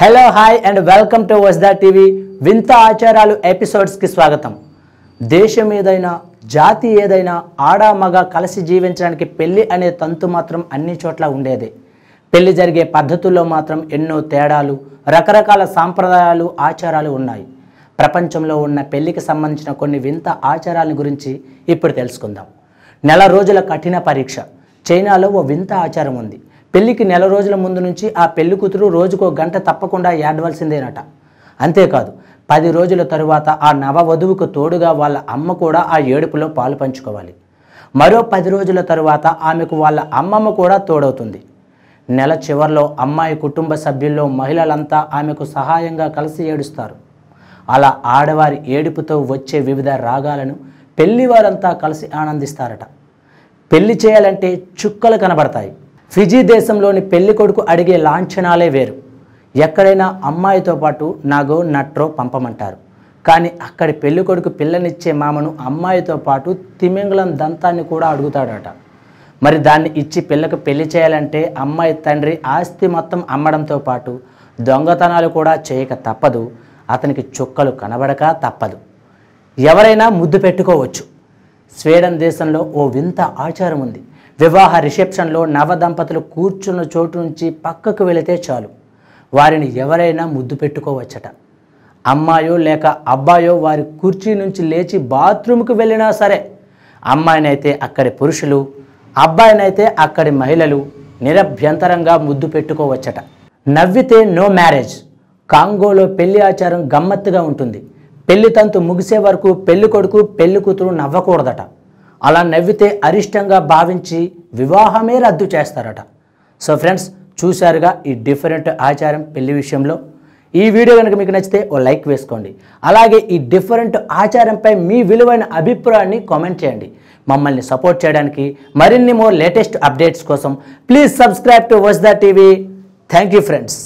Hello hi and welcome to Vasudha TV विंत आचारालु episodes की स्वागतम। దేశం ఏదైనా జాతి ఏదైనా ఆడ మగ కలిసి జీవించడానికి పెళ్లి అనే తంతు మాత్రం అన్ని చోట్ల ఉండేదే। పెళ్లి జరిగే పద్ధతుల్లో మాత్రం ఎన్నో తేడాలు రకరకాల సాంప్రదాయాలు ఆచారాలు ఉన్నాయి। ప్రపంచంలో ఉన్న పెళ్లికి సంబంధించిన కొన్ని వింత ఆచారాల గురించి ఇప్పుడు తెలుసుకుందాం। నెల రోజుల కఠిన పరీక్ష। చైనాలో ఒక వింత ఆచారం ఉంది। పెళ్లికి నెల రోజుల ముందు నుంచి ఆ పెళ్లి కూతురు రోజుకో గంట తప్పకుండా ఏడవలసిందేనట। అంతేకాదు 10 రోజుల తరువాత ఆ నవ వధువుకు తోడుగా వాళ్ళ అమ్మ కూడా ఆ ఏడుపులో పాలు పంచుకోవాలి। మరో 10 రోజుల తరువాత ఆమెకు వాళ్ళ అమ్మమ్మ కూడా తోడవుతుంది। నెల చివర్లో అమ్మాయి కుటుంబ సభ్యుల్లో మహిళలంతా ఆమెకు సహాయంగా కలిసి ఏడుస్తారు। అలా ఆడవారి ఏడుపుతో వచ్చే వివిధ రాగాలను పెళ్లివారంతా కలిసి ఆనందిస్తారట। పెళ్లి చేయాలంటే చుక్కలు కనబడతాయి। ఫిజీ దేశంలోని పెళ్ళికొడుకు అడిగే లాంఛనాలే వేరు। ఎక్కడైనా అమ్మాయితో పాటు నాగో నట్రో పంపమంటారు, కానీ అక్కడి పెళ్ళికొడుకు పిల్లనిచ్చే మామను అమ్మాయితో పాటు తిమింగలం దంతాన్ని కూడా అడుగుతాడట। మరి దాన్ని ఇచ్చి పిల్లకు పెళ్లి చేయాలంటే అమ్మాయి తండ్రి ఆస్తి మొత్తం అమ్మడంతో పాటు దొంగతనాలు కూడా చేయక తప్పదు। అతనికి చుక్కలు కనబడక తప్పదు। ఎవరైనా ముద్దు పెట్టుకోవచ్చు। స్వీడన్ దేశంలో ఓ వింత ఆచారం ఉంది। వివాహ రిసెప్షన్లో నవ దంపతులు కూర్చున్న చోటు నుంచి పక్కకు వెళితే చాలు వారిని ఎవరైనా ముద్దు పెట్టుకోవచ్చట। అమ్మాయో లేక అబ్బాయో వారి కుర్చీ నుంచి లేచి బాత్రూమ్కి వెళ్ళినా సరే అమ్మాయినైతే అక్కడి పురుషులు అబ్బాయినైతే అక్కడి మహిళలు నిరభ్యంతరంగా ముద్దు పెట్టుకోవచ్చట। నవ్వితే నో మ్యారేజ్। కాంగోలో పెళ్లి ఆచారం గమ్మత్తుగా ఉంటుంది। పెళ్లి తంతు ముగిసే వరకు పెళ్లి కొడుకు పెళ్లి కూతురు నవ్వకూడదట। అలా నవ్వితే అరిష్టంగా భావించి వివాహమే రద్దు చేస్తారట। సో ఫ్రెండ్స్, చూశారుగా ఈ డిఫరెంట్ ఆచారం పెళ్లి విషయంలో। ఈ వీడియో కనుక మీకు నచ్చితే ఓ లైక్ వేసుకోండి। అలాగే ఈ డిఫరెంట్ ఆచారంపై మీ విలువైన అభిప్రాయాన్ని కామెంట్ చేయండి। మమ్మల్ని సపోర్ట్ చేయడానికి మరిన్ని మోర్ లేటెస్ట్ అప్డేట్స్ కోసం please subscribe to Vasudha TV. Thank you friends.